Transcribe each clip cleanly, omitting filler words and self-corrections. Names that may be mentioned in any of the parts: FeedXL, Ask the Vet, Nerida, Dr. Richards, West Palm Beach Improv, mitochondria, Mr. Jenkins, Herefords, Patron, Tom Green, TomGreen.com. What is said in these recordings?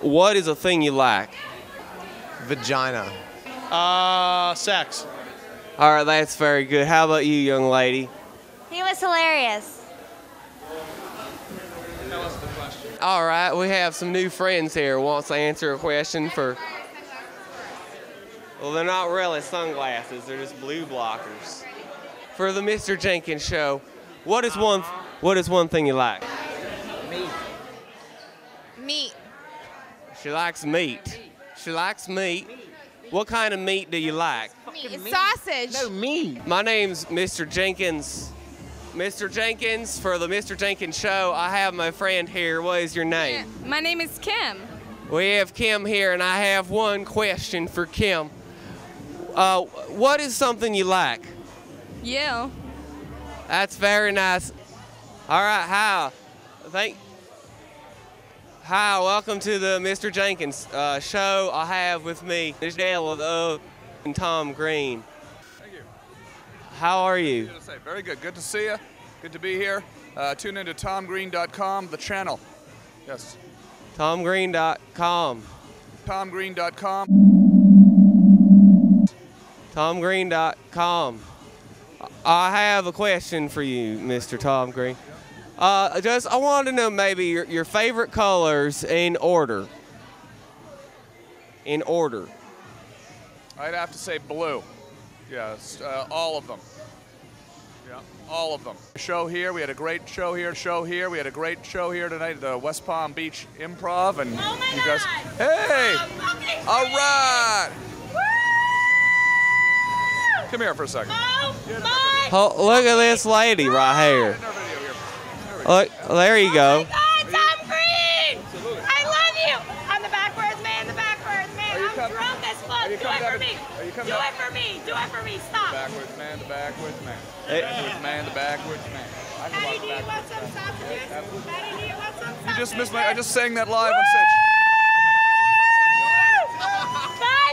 What is a thing you lack? Vagina. Sex. All right, that's very good. How about you, young lady? He was hilarious. That wasn't the question. All right, we have some new friends here. Wants to answer a question for... Well, they're not really sunglasses. They're just blue blockers. For the Mr. Jenkins show, what is one thing you like? Meat. Meat. She likes meat. She likes meat. What kind of meat do you like? Meat. Sausage. No, meat. My name's Mr. Jenkins. Mr. Jenkins, for the Mr. Jenkins show, I have my friend here. What is your name? My name is Kim. We have Kim here, and I have one question for Kim. What is something you like? You. That's very nice. All right, hi. Hi, welcome to the Mr. Jenkins show. I have with me Mr. and Tom Green. Thank you. How are you? Very good. Good to see you. Good to be here. Tune into TomGreen.com, the channel. Yes. TomGreen.com. TomGreen.com. TomGreen.com. I have a question for you, Mr. Tom Green. I wanted to know maybe your favorite colors in order. In order. I'd have to say blue. Yes, all of them. Yeah, all of them. Show here, we had a great show here, we had a great show here tonight at the West Palm Beach Improv, and you guys. Hey! All right! Woo! Come here for a second. Oh, look at this lady right here. Look, there you go. Oh my God, Tom Green! Absolutely. I love you! I'm the backwards man, I'm drunk as fuck. Do it for me. Do it for me. Stop. Backwards man, the backwards man. Patty D, what's up? Stop the music. Patty D, what's up? You just missed my, I just sang that live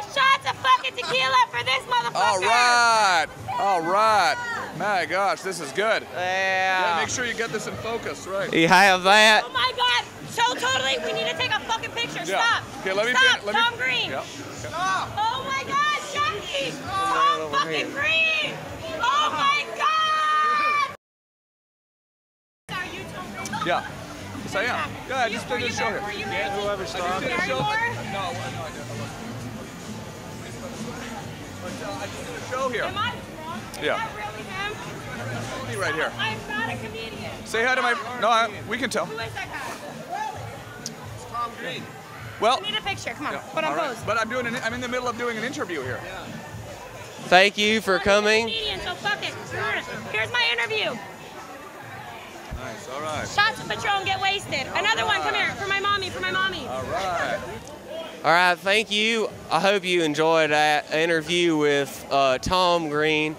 on stage. 5 shots of fucking tequila for this motherfucker. All right. All right. My gosh, this is good. Yeah. You gotta make sure you get this in focus, right? You have that. Oh my God, so totally, we need to take a fucking picture. Yeah. Stop. Okay, let me Tom Green. Yeah. Okay. Stop. Oh my God, Jackie. Tom fucking Green. Oh my God. Are you Tom Green? Yeah. Yes, I am. Yeah, I just did this show here. Yeah, whoever's talking. No, I didn't. But I just did a show here. Am I wrong? Yeah. Is that really him? Be right here. I'm not a comedian. Say hi to my. No, we can tell. Who is that guy? It's Tom Green. Well. I need a picture. Come on. Yeah. Put on pose. Right. But I'm in the middle of doing an interview here. Yeah. Thank you for coming. I'm a comedian, so fuck it. Here's my interview. Nice. All right. Shots of Patron, get wasted. Another one. Come here for my mommy. All right. All right, thank you. I hope you enjoyed that interview with Tom Green.